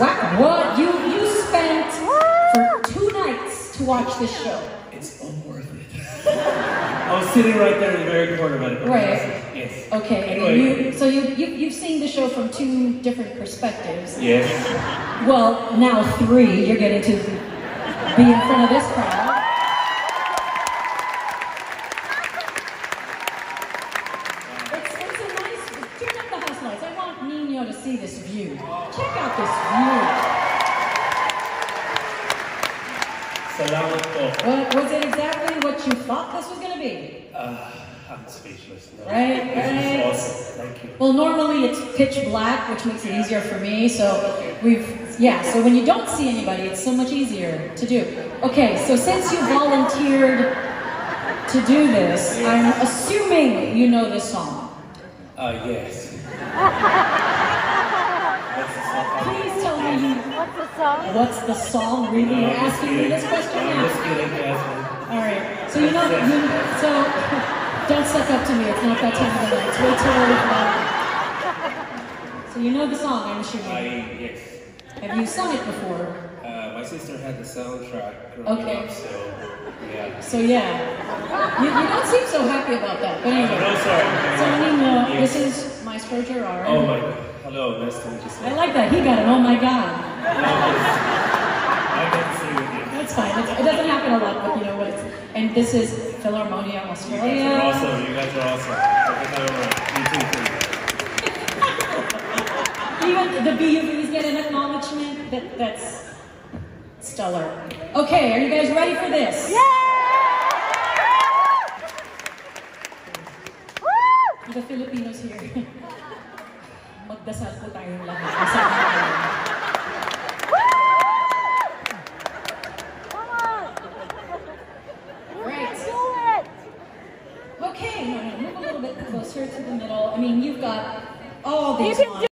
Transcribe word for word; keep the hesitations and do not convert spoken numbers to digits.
Wow, what you you spent for two nights to watch this show. It's unworth it. I was sitting right there in the very corner of it. Right. Yes. Okay. Anyway. You, so you, you you've seen the show from two different perspectives. Yes. Well, now three. You're getting to be in front of this crowd. What, was it exactly what you thought this was going to be? Uh, I'm speechless. No. Right, right. This is awesome. Thank you. Well, normally it's pitch black, which makes it easier for me. So we've, yeah, so when you don't see anybody, it's so much easier to do. Okay, so since you volunteered to do this, yes. I'm assuming you know this song. Uh, yes. Please tell me what's the song. What's the song? Really, you're asking me this question now. All right. So you know, you, so don't suck up to me. It's not that time of the night. It's way too early for that. So you know the song, I'm assuming. I, yes. Have you sung it before? Uh, my sister had the soundtrack growing okay. up, so yeah. So yeah, you, you don't seem so happy about that. But anyway. I'm sorry. So anyway, yes. This is Maestro Gerard. Oh my God. Hello, nice to meet you. I like that. He got it. Oh my God. I can't see with you. That's fine. It's, it doesn't happen a lot, but you know what? It's, and this is Philharmonia Australia. You guys are awesome. You guys are awesome. You too. Even the B U Vs get an acknowledgement. That, that's stellar. Okay, are you guys ready for this? Yeah! The Filipinos here. Magdasal po tayong lahat. Kasama tayo. Right. Do it! Okay, move a little bit closer to the middle. I mean, you've got all these lines.